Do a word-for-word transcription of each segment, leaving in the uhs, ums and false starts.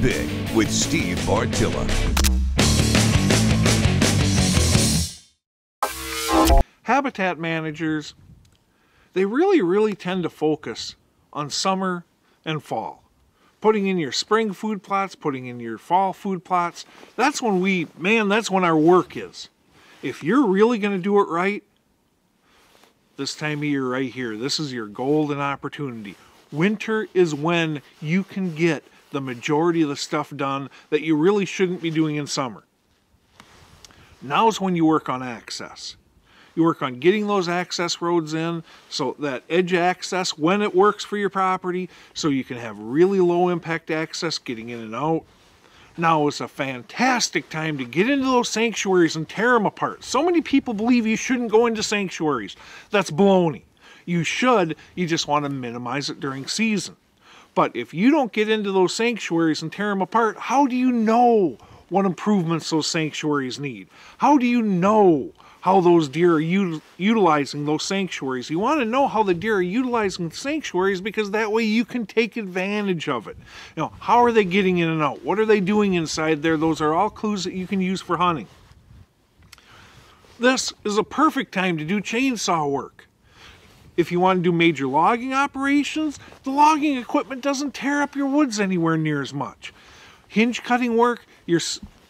Thinking Big with Steve Bartylla. Habitat managers, they really, really tend to focus on summer and fall. Putting in your spring food plots, putting in your fall food plots, that's when we, man, that's when our work is. If you're really going to do it right, this time of year right here, this is your golden opportunity. Winter is when you can get the majority of the stuff done that you really shouldn't be doing in summer. Now's when you work on access. You work on getting those access roads in, so that edge access when it works for your property, so you can have really low impact access getting in and out. Now is a fantastic time to get into those sanctuaries and tear them apart. So many people believe you shouldn't go into sanctuaries. That's baloney. You should, you just want to minimize it during season. But if you don't get into those sanctuaries and tear them apart, how do you know what improvements those sanctuaries need? How do you know how those deer are util- utilizing those sanctuaries? You want to know how the deer are utilizing sanctuaries, because that way you can take advantage of it. You know, how are they getting in and out? What are they doing inside there? Those are all clues that you can use for hunting. This is a perfect time to do chainsaw work. If you want to do major logging operations, the logging equipment doesn't tear up your woods anywhere near as much. Hinge cutting work, your,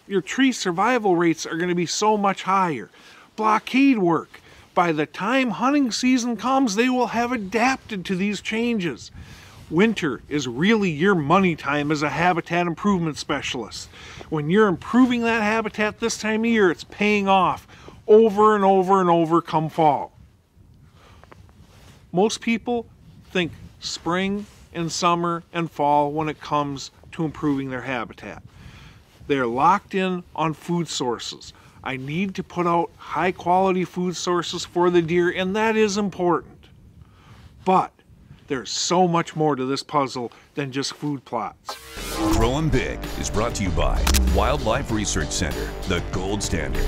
your tree survival rates are going to be so much higher. Blockade work, by the time hunting season comes, they will have adapted to these changes. Winter is really your money time as a habitat improvement specialist. When you're improving that habitat this time of year, it's paying off over and over and over come fall. Most people think spring and summer and fall when it comes to improving their habitat. They're locked in on food sources. I need to put out high quality food sources for the deer, and that is important. But there's so much more to this puzzle than just food plots. Growing Big is brought to you by Wildlife Research Center, the gold standard.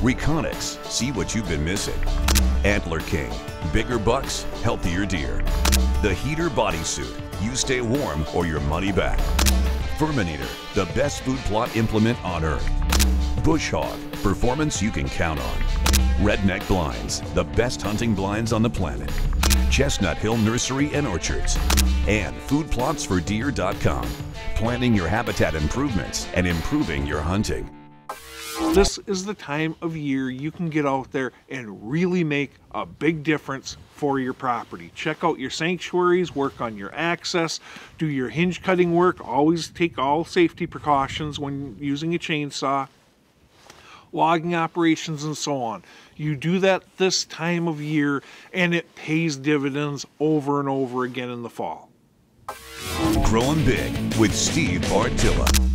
Reconyx, see what you've been missing. Antler King, bigger bucks, healthier deer. The Heater Body Suit, you stay warm or your money back. Firminator, the best food plot implement on earth. Bush Hog, performance you can count on. Redneck Blinds, the best hunting blinds on the planet. Chestnut Hill Nursery and Orchards. And Food Plots For Deer dot com, planning your habitat improvements and improving your hunting. This is the time of year you can get out there and really make a big difference for your property. Check out your sanctuaries, work on your access, do your hinge cutting work. Always take all safety precautions when using a chainsaw, logging operations, and so on. You do that this time of year, and it pays dividends over and over again in the fall. Growing Big with Steve Bartylla.